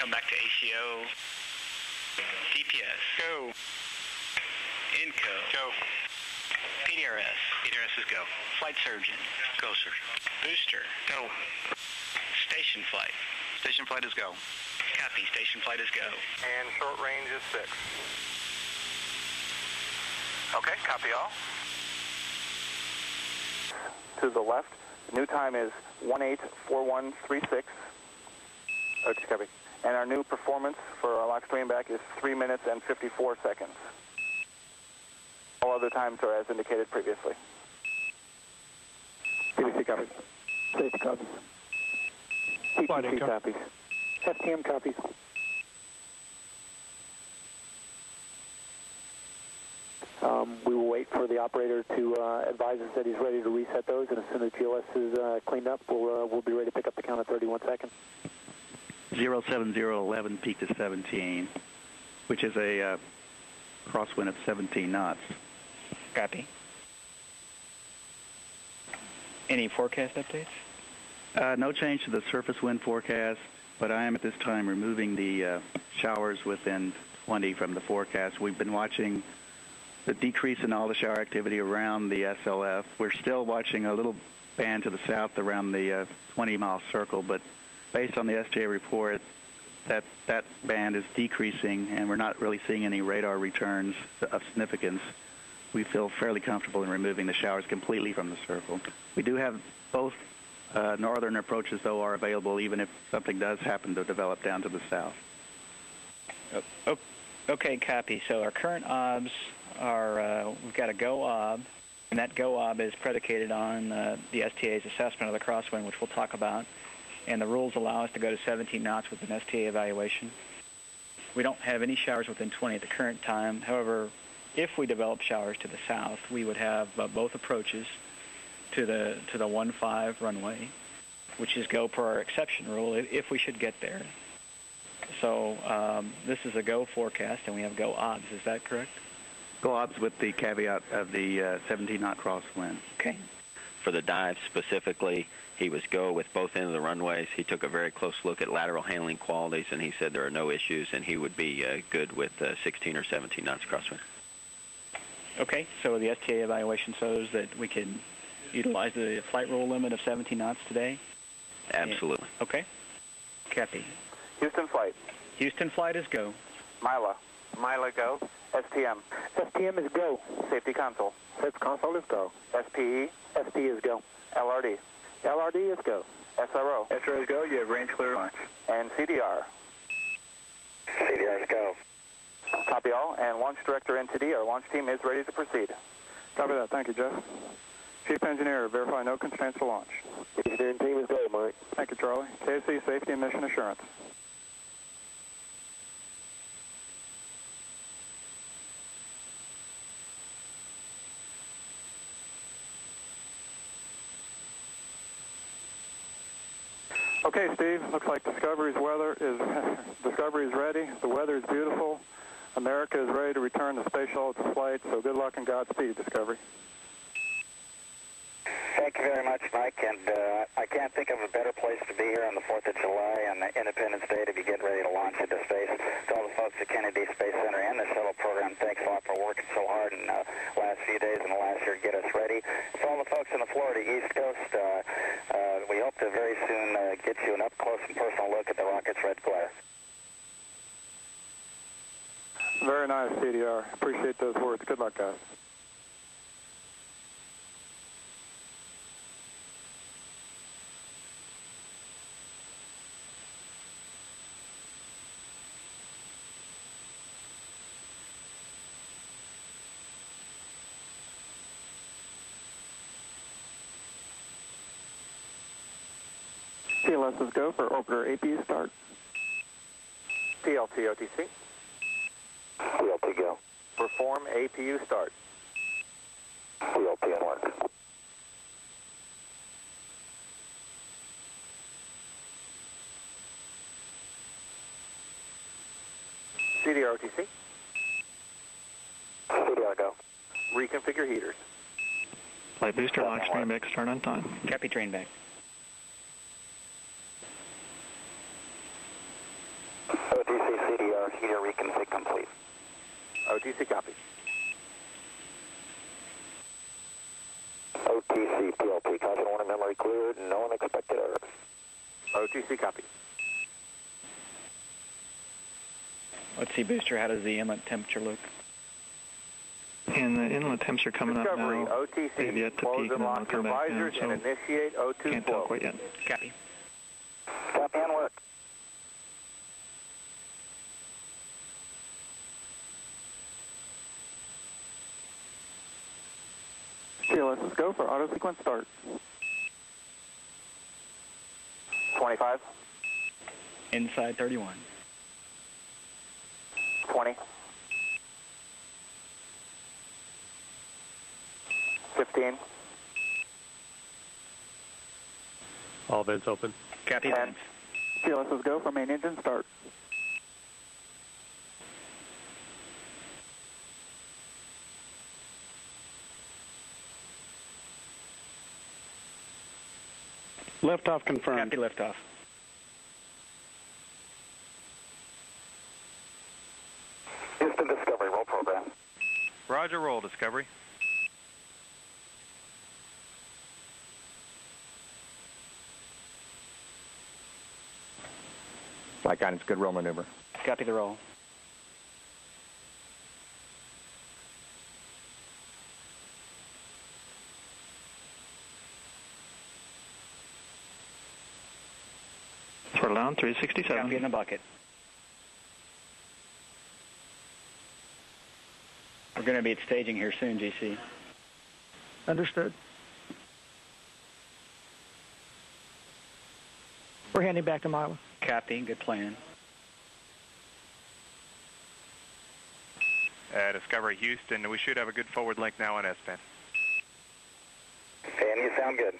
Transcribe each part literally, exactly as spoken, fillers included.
Come back to A C O. D P S. Go. INCO. Go. P D R S. P D R S is go. Flight surgeon. Go, surgeon. Booster. Go. Station flight. Station flight is go. Copy. Station flight is go. And short range is six. Okay, copy all. To the left, the new time is one eight four one three six. Okay, copy. And our new performance for our lock stream back is three minutes and fifty-four seconds. All other times are as indicated previously. P D C copies. Safety copies. T T C copies. F T M copies. Um, we will wait for the operator to uh, advise us that he's ready to reset those, and as soon as G L S is uh, cleaned up, we'll, uh, we'll be ready to pick up the count at thirty-one seconds. zero seven zero eleven peak to seventeen, which is a uh, crosswind of seventeen knots. Copy. Any forecast updates? Uh, no change to the surface wind forecast, but I am at this time removing the uh, showers within twenty from the forecast. We've been watching the decrease in all the shower activity around the S L F. We're still watching a little band to the south around the twenty-mile uh, circle, but based on the S J A report, that, that band is decreasing, and we're not really seeing any radar returns of significance. We feel fairly comfortable in removing the showers completely from the circle. We do have both uh, northern approaches, though, are available even if something does happen to develop down to the south. Oh, okay, copy. So our current O B S are, uh, we've got a G O O B, and that G O O B is predicated on uh, the S T A's assessment of the crosswind, which we'll talk about, and the rules allow us to go to seventeen knots with an S T A evaluation. We don't have any showers within twenty at the current time. However, if we develop showers to the south, we would have uh, both approaches to the to the one five runway, which is go per our exception rule if we should get there. So um, this is a go forecast, and we have go O B S. Is that correct? Go O B S with the caveat of the uh, seventeen knot crosswind. Okay. For the dive specifically, he was go with both ends of the runways. He took a very close look at lateral handling qualities, and he said there are no issues, and he would be uh, good with uh, sixteen or seventeen knots crosswind. Okay, so the S T A evaluation shows that we can utilize the flight rule limit of seventeen knots today? Absolutely. Okay. Copy. Houston flight. Houston flight is go. Mila. Mila go. S T M. S T M is go. Safety console. Safety console is go. S P E. S P is go. L R D. L R D is go. S R O. S R O is go. You have range clear launch. And C D R. C D R is go. Copy all, and launch director N T D, our launch team is ready to proceed. Copy that. Thank you, Jeff. Chief engineer, verify no constraints to launch. Engineering team is go, Mike. Thank you, Charlie. K S C safety and mission assurance. Okay, Steve, looks like Discovery's weather is Discovery's ready. The weather is beautiful. America is ready to return the space shuttle to flight, so good luck and Godspeed, Discovery. Thank you very much, Mike, and uh, I can't think of a better place to be here on the fourth of July on Independence Day to be getting ready to launch into space. To all the folks at Kennedy Space Center and the shuttle program, thanks a lot for working so hard in the last few days and the last year to get us ready. To all the folks on the Florida East Coast, uh, uh, we hope to very soon uh, get you an up-close and personal look at the rocket's red glare. Very nice, C D R. Appreciate those words. Good luck, guys. T L S is go for orbiter A P U start. P L T O T C. P L P go. Perform A P U start. P L P on one. C D R O T C. C D R go. Reconfigure heaters. Flight booster launch stream X turn on time. Copy train back. O T C C D R, C D R reconfig complete. O T C copy. O T C P L P, caution warning memory cleared, no unexpected errors. O T C copy. Let's see, booster, how does the inlet temperature look? And the inlet temps are coming Discovery, up now. Discovery, O T C, they've yet to close and lock your visors now, so and initiate O two flow. Can't talk quite yet. Copy. Copy and work. T L S, let's go for auto sequence start. twenty-five. Inside thirty-one. twenty. fifteen. All vents open. Copy. ten. T L S, let's go for main engine start. Liftoff confirmed. Copy liftoff. Houston Discovery, roll program. Roger, roll Discovery. Flight guidance, good roll maneuver. Copy the roll. Throttle down, three sixty-seven. Copy in the bucket. We're going to be at staging here soon, G C. Understood. We're heading back to Milo. Copy, good plan. Uh, Discovery Houston, we should have a good forward link now on S-P A N. And you sound good.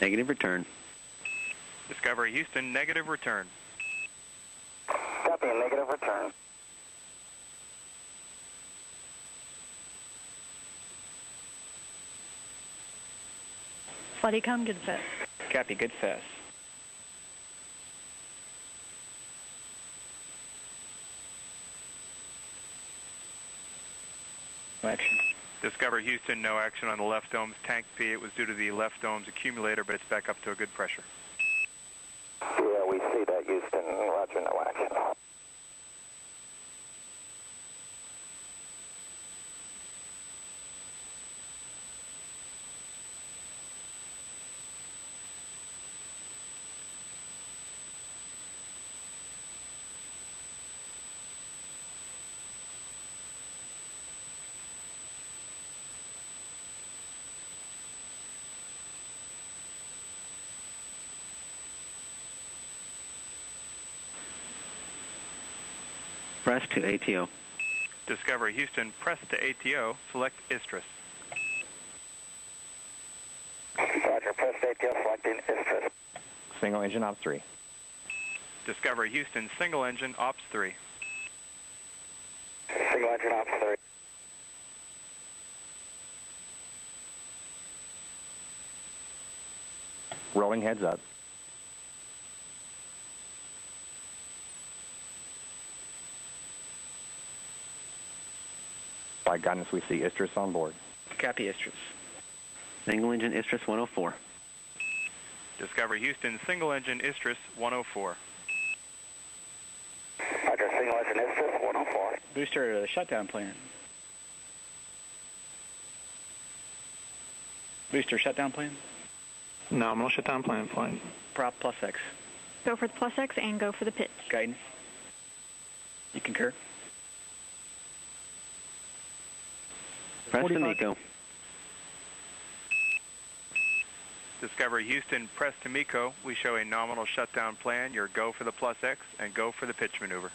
Negative return. Discovery Houston, negative return. Copy, negative return. Flightcom, good fast. Copy, good fast. No action. Discovery Houston, no action on the left dome's tank P. It was due to the left dome's accumulator, but it's back up to a good pressure. Yeah, we see that, Houston. Roger, no action. Press to A T O. Discovery Houston, press to A T O, select Istris. Roger, press to A T O, selecting Istris. Single engine, ops three. Discovery Houston, single engine, ops three. Single engine, ops three. Rolling heads up. By guidance, we see Istris on board. Copy, Istris. Single engine Istris one oh four. Discovery Houston, single engine Istris one oh four. Roger, single engine Istris one oh four. Booster, shutdown plan. Booster, shutdown plan? Nominal shutdown plan, flying. Prop plus X. Go for the plus X and go for the pitch. Guidance. You concur? Press to MECO. Discovery Houston, press to MECO. We show a nominal shutdown plan. Your go for the plus X and go for the pitch maneuver.